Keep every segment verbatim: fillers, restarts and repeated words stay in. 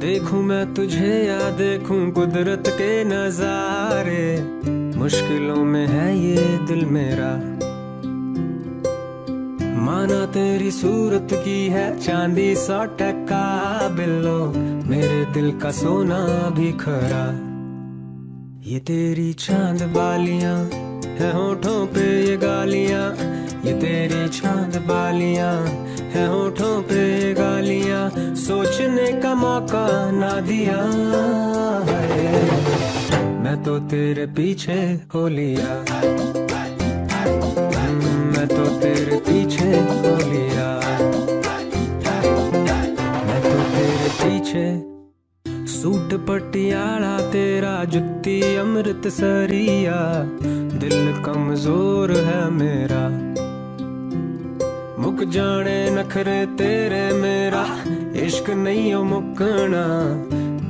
देखूं मैं तुझे या देखूं कुदरत के नजारे, मुश्किलों में है ये दिल मेरा। माना तेरी सूरत की है चांदी सौ टका बिलो, मेरे दिल का सोना भी खरा। ये तेरी चांद बालियां है होठों पे ये गालियां, ये तेरी चांद बालियां है होठों पे ये गालियां, सोचने का मौका ना दिया है, मैं तो तेरे पीछे हो लिया, मैं तो तेरे पीछे हो लिया, मैं तो तेरे पीछे। सूट पटियाला तेरा, जुत्ती अमृतसरिया, दिल कमजोर है मेरा। मुक जाने नखरे तेरे, मेरा इश्क नहीं हो मुकना,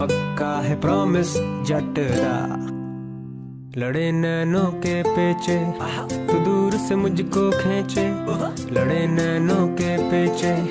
पक्का है प्रॉमिस जटरा। लड़े नैनों के पेचे तू दूर से मुझको खेचे, लड़े नैनों के पेचे